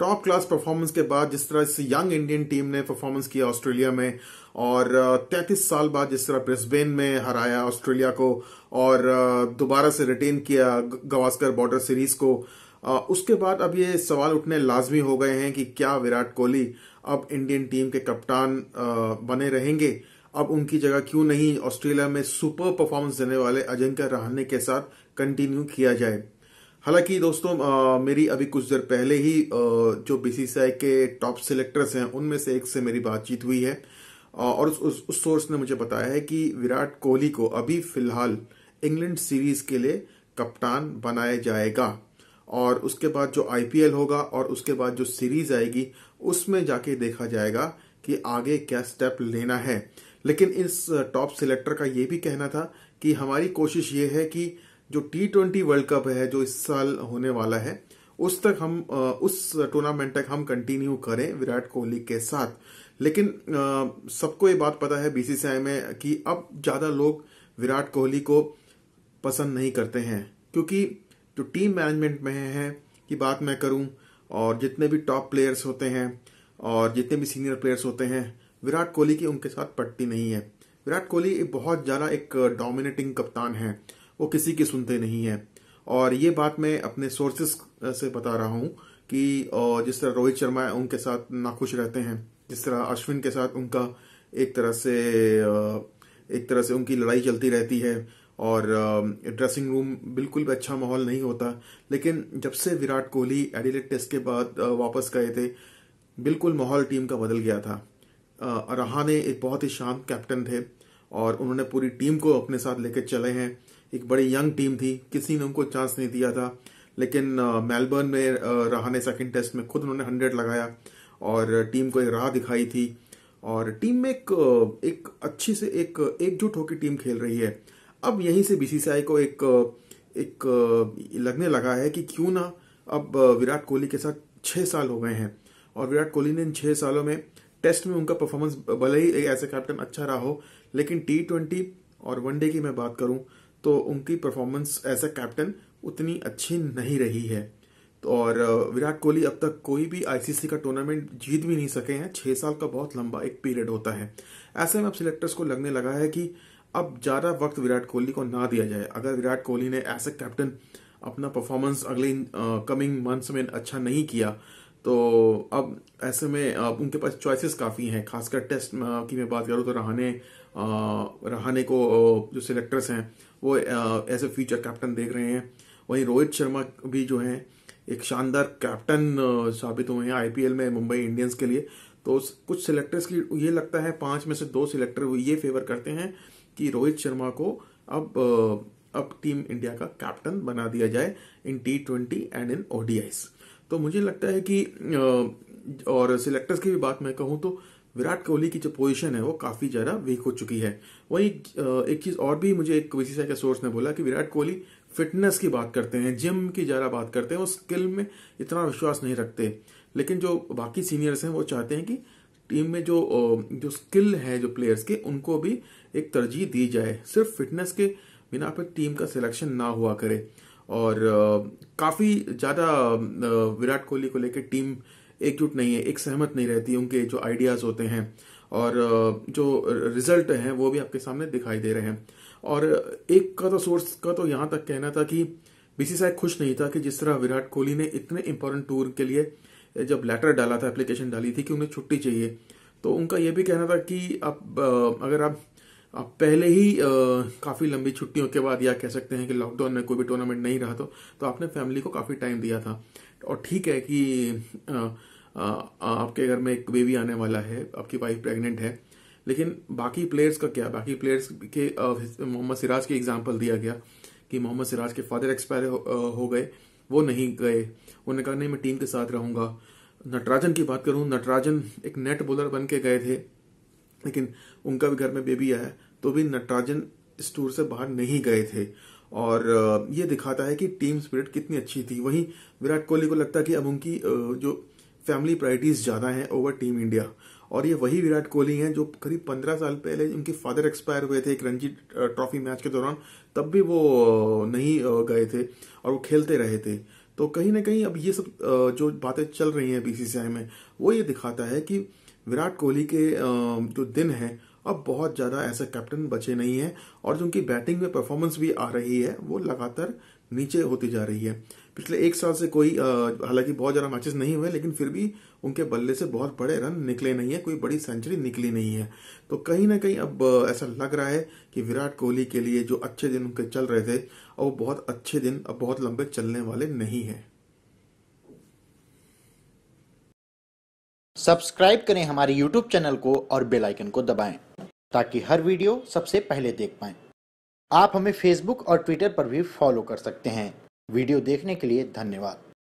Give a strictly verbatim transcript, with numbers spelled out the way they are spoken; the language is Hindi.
टॉप क्लास परफॉर्मेंस के बाद जिस तरह इस यंग इंडियन टीम ने परफॉर्मेंस किया ऑस्ट्रेलिया में, और तैंतीस साल बाद जिस तरह ब्रिस्बेन में हराया ऑस्ट्रेलिया को और दोबारा से रिटेन किया गावस्कर बॉर्डर सीरीज को, उसके बाद अब ये सवाल उठने लाजमी हो गए हैं कि क्या विराट कोहली अब इंडियन टीम के कप्तान बने रहेंगे। अब उनकी जगह क्यों नहीं ऑस्ट्रेलिया में सुपर परफॉर्मेंस देने वाले अजिंक्य रहाणे के साथ कंटिन्यू किया जाए। हालांकि दोस्तों आ, मेरी अभी कुछ देर पहले ही आ, जो बीसीसीआई के टॉप सिलेक्टर्स हैं उनमें से एक से मेरी बातचीत हुई है, आ, और उस, उस, उस सोर्स ने मुझे बताया है कि विराट कोहली को अभी फिलहाल इंग्लैंड सीरीज के लिए कप्तान बनाया जाएगा, और उसके बाद जो आईपीएल होगा और उसके बाद जो सीरीज आएगी उसमें जाके देखा जाएगा कि आगे क्या स्टेप लेना है। लेकिन इस टॉप सिलेक्टर का ये भी कहना था कि हमारी कोशिश ये है कि जो टी ट्वेंटी वर्ल्ड कप है जो इस साल होने वाला है उस तक हम उस टूर्नामेंट तक हम कंटिन्यू करें विराट कोहली के साथ। लेकिन सबको ये बात पता है बीसीसीआई में कि अब ज्यादा लोग विराट कोहली को पसंद नहीं करते हैं, क्योंकि जो टीम मैनेजमेंट में है की बात मैं करूं और जितने भी टॉप प्लेयर्स होते हैं और जितने भी सीनियर प्लेयर्स होते हैं विराट कोहली की उनके साथ पटती नहीं है। विराट कोहली बहुत ज्यादा एक डोमिनेटिंग कप्तान है, वो किसी की सुनते नहीं है, और ये बात मैं अपने सोर्सेस से बता रहा हूं कि जिस तरह रोहित शर्मा है उनके साथ नाखुश रहते हैं, जिस तरह अश्विन के साथ उनका एक तरह से एक तरह से उनकी लड़ाई चलती रहती है और ड्रेसिंग रूम बिल्कुल भी अच्छा माहौल नहीं होता। लेकिन जब से विराट कोहली एडिलेड टेस्ट के बाद वापस गए थे बिल्कुल माहौल टीम का बदल गया था। रहाणे एक बहुत ही शांत कैप्टन थे और उन्होंने पूरी टीम को अपने साथ लेकर चले हैं। एक बड़ी यंग टीम थी, किसी ने उनको चांस नहीं दिया था, लेकिन मेलबर्न में रहाणे सेकंड टेस्ट में खुद उन्होंने हंड्रेड लगाया और टीम को एक राह दिखाई थी, और टीम में एक एक अच्छी से एक एकजुट होकर टीम खेल रही है। अब यहीं से बीसीसीआई को एक एक लगने लगा है कि क्यों ना अब विराट कोहली के साथ छह साल हो गए हैं, और विराट कोहली ने इन छह सालों में टेस्ट में उनका परफॉर्मेंस भले ही एज ए कैप्टन अच्छा रहा हो, लेकिन टी ट्वेंटी और वनडे की मैं बात करूं तो उनकी परफॉर्मेंस एज ए कैप्टन उतनी अच्छी नहीं रही है। तो और विराट कोहली अब तक कोई भी आईसीसी का टूर्नामेंट जीत भी नहीं सके हैं। छह साल का बहुत लंबा एक पीरियड होता है। ऐसे में अब सिलेक्टर्स को लगने लगा है कि अब ज़्यादा वक्त विराट कोहली को ना दिया जाए। अगर विराट कोहली ने एज ए कैप्टन अपना परफॉर्मेंस अगले कमिंग मंथ्स में अच्छा नहीं किया तो अब ऐसे में अब उनके पास चॉइसेस काफ़ी हैं। खासकर टेस्ट की मैं बात करूँ तो रहाणे रहाणे को जो सिलेक्टर्स हैं वो एज ए फ्यूचर कैप्टन देख रहे हैं। वहीं रोहित शर्मा भी जो हैं एक शानदार कैप्टन साबित हुए हैं आईपीएल में मुंबई इंडियंस के लिए। तो कुछ सिलेक्टर्स की ये लगता है पांच में से दो सिलेक्टर वो ये फेवर करते हैं कि रोहित शर्मा को अब अब टीम इंडिया का कैप्टन बना दिया जाए in T twenty and in ODIs. तो मुझे लगता है कि और सिलेक्टर्स की भी बात मैं कहूँ तो विराट कोहली की जो पोजीशन है वो काफ़ी ज़्यादा वीक हो चुकी है। वहीं एक चीज़ और भी मुझे एक बीसीसीआई के सोर्स ने बोला कि विराट कोहली फिटनेस की बात करते हैं, जिम की ज़्यादा बात करते हैं, वो स्किल में इतना विश्वास नहीं रखते। लेकिन जो बाकी सीनियर्स हैं वो चाहते हैं कि टीम में जो जो स्किल है जो प्लेयर्स के उनको भी एक तरजीह दी जाए, सिर्फ फिटनेस के बिना पर टीम का सिलेक्शन ना हुआ करे। और काफ़ी ज़्यादा विराट कोहली को लेकर टीम एकजुट नहीं है, एक सहमत नहीं रहती। उनके जो आइडियाज़ होते हैं और जो रिजल्ट हैं वो भी आपके सामने दिखाई दे रहे हैं। और एक का तो सोर्स का तो यहाँ तक कहना था कि बीसीसीआई खुश नहीं था कि जिस तरह विराट कोहली ने इतने इम्पोर्टेंट टूर के लिए जब लेटर डाला था, एप्लीकेशन डाली थी कि उन्हें छुट्टी चाहिए, तो उनका यह भी कहना था कि आप अगर आप आप पहले ही काफ़ी लंबी छुट्टियों के बाद या कह सकते हैं कि लॉकडाउन में कोई भी टूर्नामेंट नहीं रहा तो, तो आपने फैमिली को काफ़ी टाइम दिया था। और ठीक है कि आ, आ, आपके घर में एक बेबी आने वाला है, आपकी वाइफ प्रेग्नेंट है, लेकिन बाकी प्लेयर्स का क्या? बाकी प्लेयर्स के मोहम्मद सिराज की एग्जाम्पल दिया गया कि मोहम्मद सिराज के फादर एक्सपायर हो, हो गए, वो नहीं गए, उन्होंने कहा नहीं मैं टीम के साथ रहूँगा। नटराजन की बात करूँ, नटराजन एक नेट बॉलर बन के गए थे, लेकिन उनका भी घर में बेबी आया तो भी नटराजन इस टूर से बाहर नहीं गए थे। और ये दिखाता है कि टीम स्पिरिट कितनी अच्छी थी। वहीं विराट कोहली को लगता है कि अब उनकी जो फैमिली प्रायोरिटीज़ ज़्यादा हैं ओवर टीम इंडिया। और ये वही विराट कोहली हैं जो करीब पंद्रह साल पहले उनके फादर एक्सपायर हुए थे एक रणजी ट्रॉफी मैच के दौरान, तब भी वो नहीं गए थे और वो खेलते रहे थे। तो कहीं ना कहीं अब ये सब जो बातें चल रही हैं बीसीसीआई में, वो ये दिखाता है कि विराट कोहली के जो दिन हैं अब बहुत ज़्यादा ऐसे कैप्टन बचे नहीं हैं, और जो उनकी बैटिंग में परफॉर्मेंस भी आ रही है वो लगातार नीचे होती जा रही है। पिछले एक साल से कोई हालांकि बहुत ज़्यादा मैचेस नहीं हुए, लेकिन फिर भी उनके बल्ले से बहुत बड़े रन निकले नहीं है, कोई बड़ी सेंचुरी निकली नहीं है। तो कहीं ना कहीं अब ऐसा लग रहा है कि विराट कोहली के लिए जो अच्छे दिन उनके चल रहे थे, अब वो बहुत अच्छे दिन अब बहुत लंबे चलने वाले नहीं हैं। सब्सक्राइब करें हमारे यूट्यूब चैनल को और बेल आइकन को दबाएं ताकि हर वीडियो सबसे पहले देख पाएं। आप हमें फेसबुक और ट्विटर पर भी फॉलो कर सकते हैं। वीडियो देखने के लिए धन्यवाद।